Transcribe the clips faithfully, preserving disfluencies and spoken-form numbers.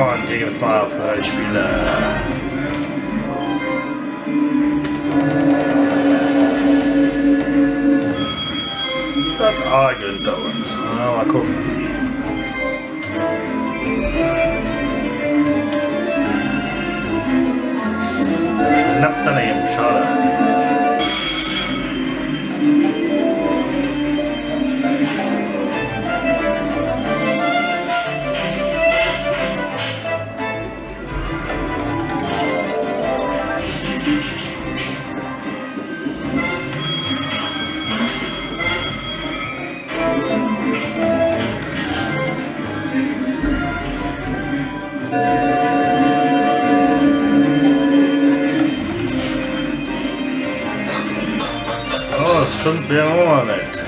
Und hier gibt es mal Freispiele. Das Argen da uns. Na, mal gucken. Knapp daneben, schade. Fünf Jahre alt.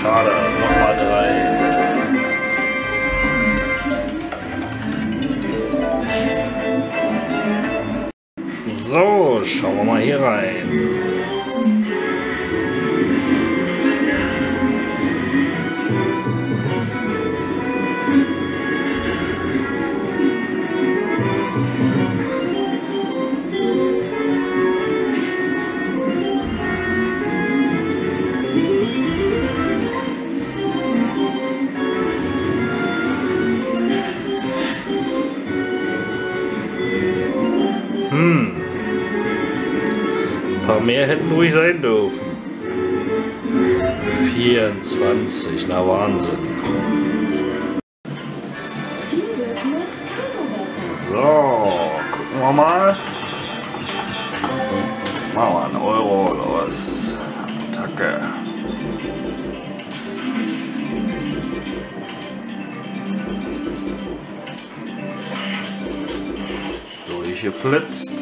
Schade, nochmal drei. So, schauen wir mal hier rein. Mehr hätten ruhig sein dürfen. vierundzwanzig, na Wahnsinn. So, gucken wir mal. Machen wir einen Euro los. Attacke. Durchgeflitzt.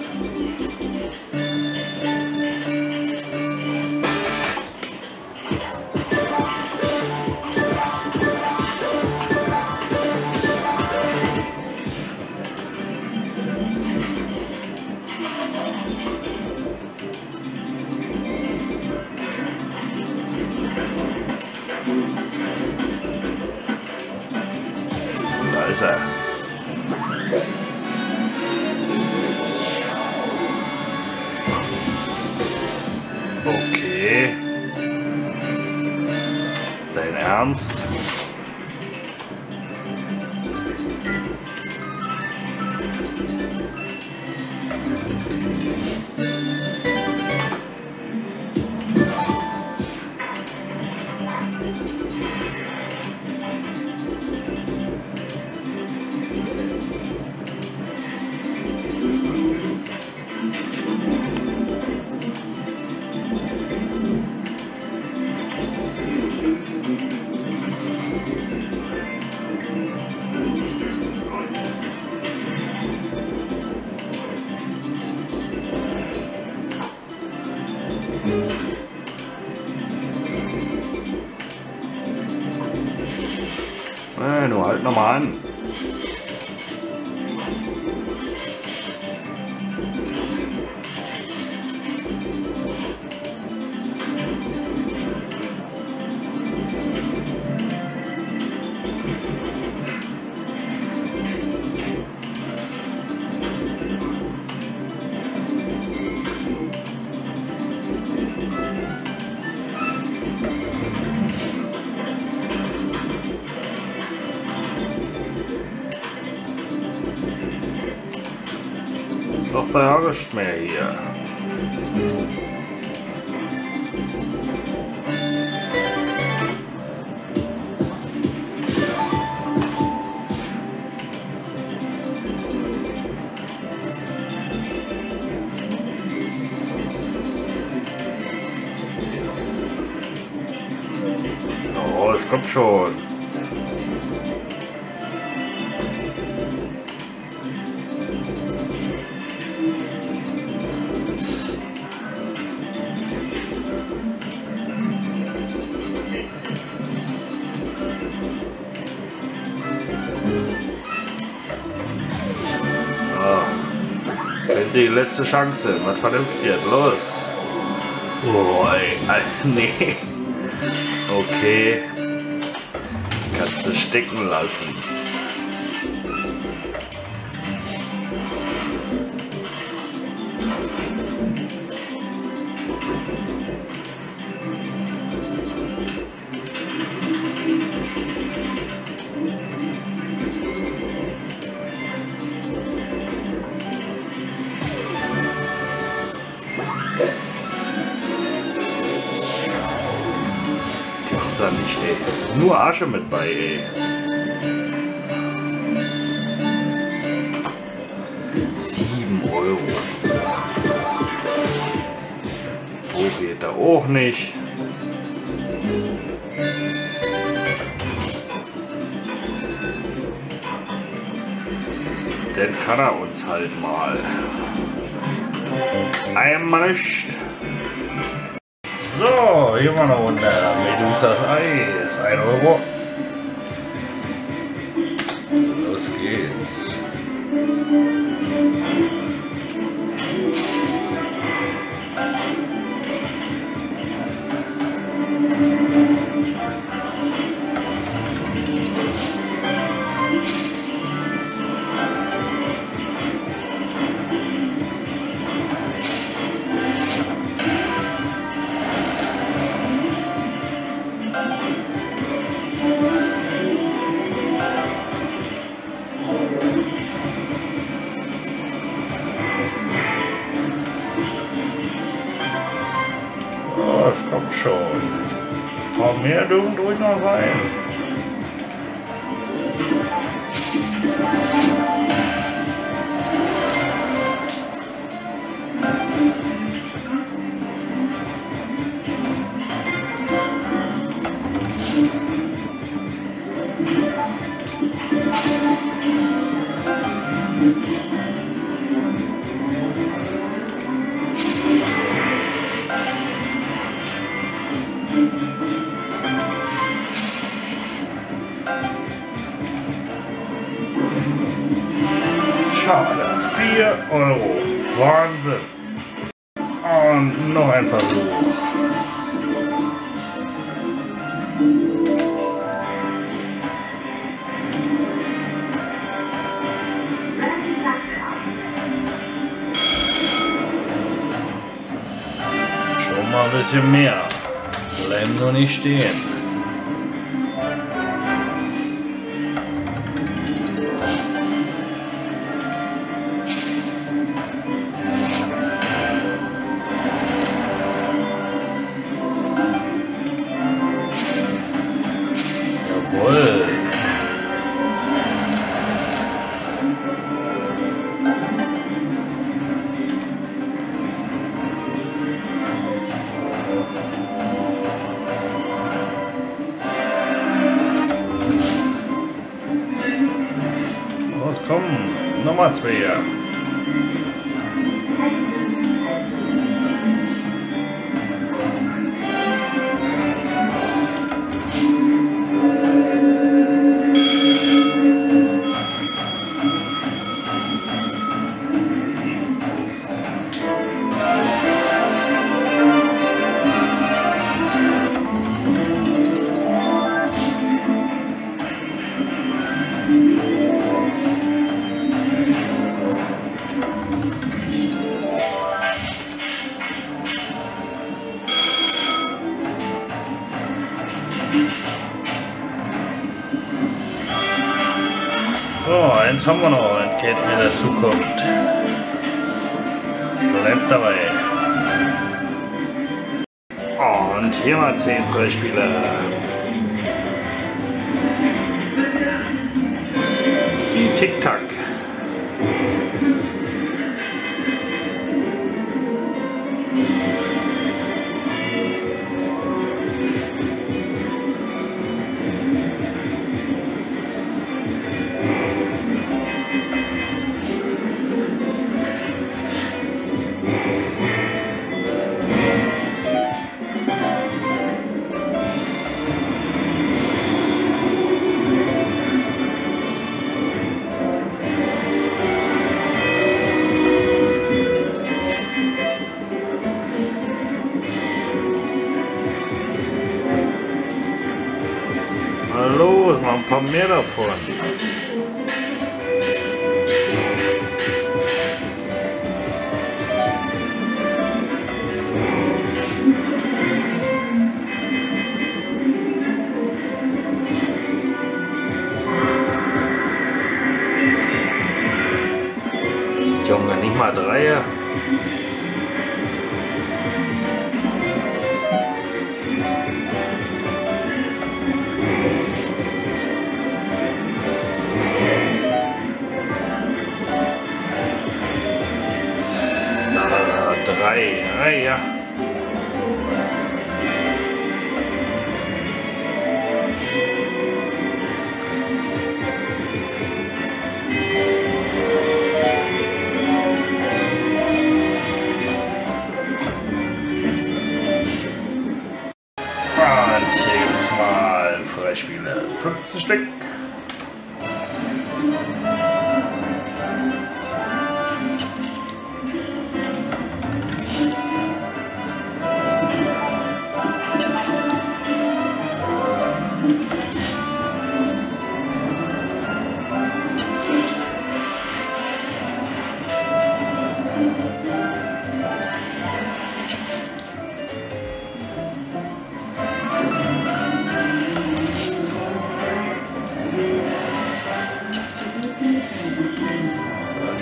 Okay. Dein Ernst? Nein, nur halt nochmal an. Doch da habe ich nichts mehr hier. Oh, es kommt schon. die letzte Chance. Was Vernünftiges, los. Oh, ey, nee. Okay. Kannst du stecken lassen. Nicht, ey. Nur Asche mit bei, ey. sieben Euro. So geht da auch nicht. Dann kann er uns halt mal. Einmal nicht. So, hier war noch ein Medusas Eis, ein Euro. Los geht's. Das kommt schon. Ein paar mehr dürfen ruhig noch rein. Schade, vier Euro. Wahnsinn. Und noch ein Versuch. Schon mal ein bisschen mehr. Bleiben nur nicht stehen. Los, komm, nochmal zwei. So, eins haben wir noch, ein Geld mir dazu kommt. Bleibt dabei. Und hier mal zehn Freispieler. Die Tic-Tac. kommen mehr davon. Junge, nicht mal Dreier. Drei, drei, ja. Mal Freispiele, fünfzehn Stück.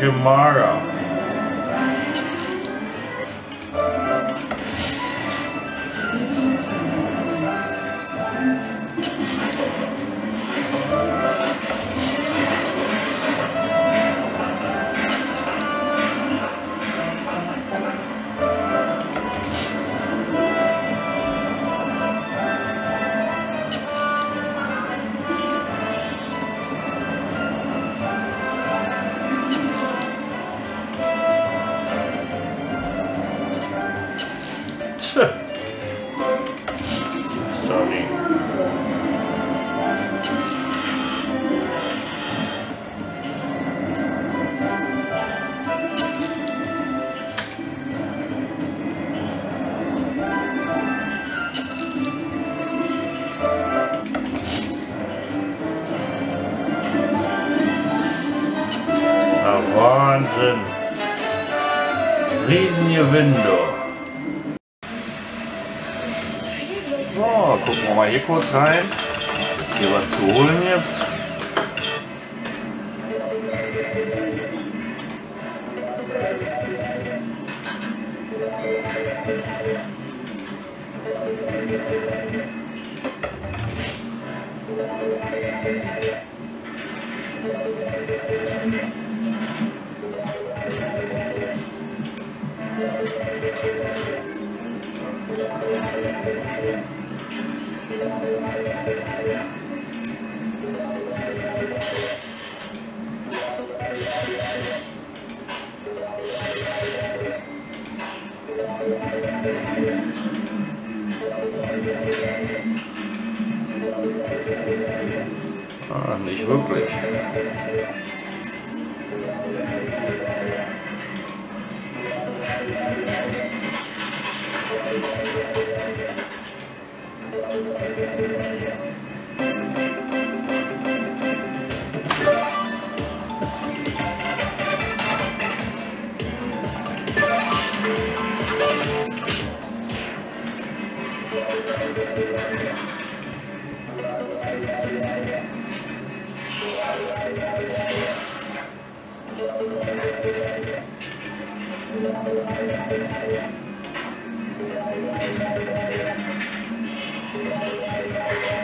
Tomorrow. Sorry. Ah, Wahnsinn. Riesengewinn. So, gucken wir mal hier kurz rein, ob es hier was zu holen gibt. Ah, nicht wirklich.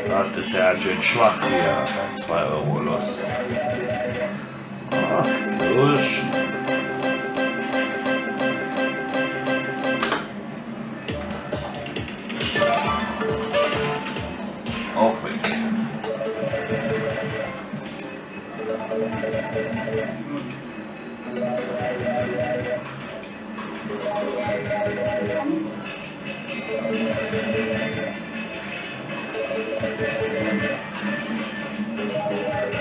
Das ist ja schön schwach hier. zwei Euro los. Ach, durch. Auch weg. Yeah, yeah,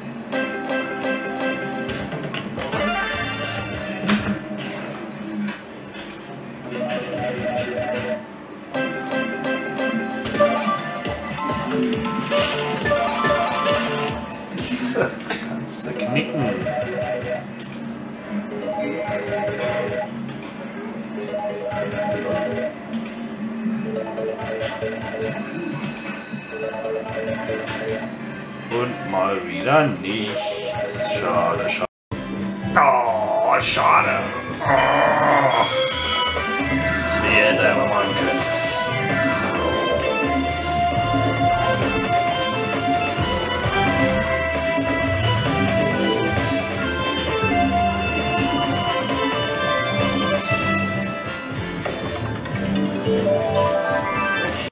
yeah. Nicken. Und mal wieder nichts. Schade, schade. Oh, schade. Oh. Das wäre einfach mal ein Glück.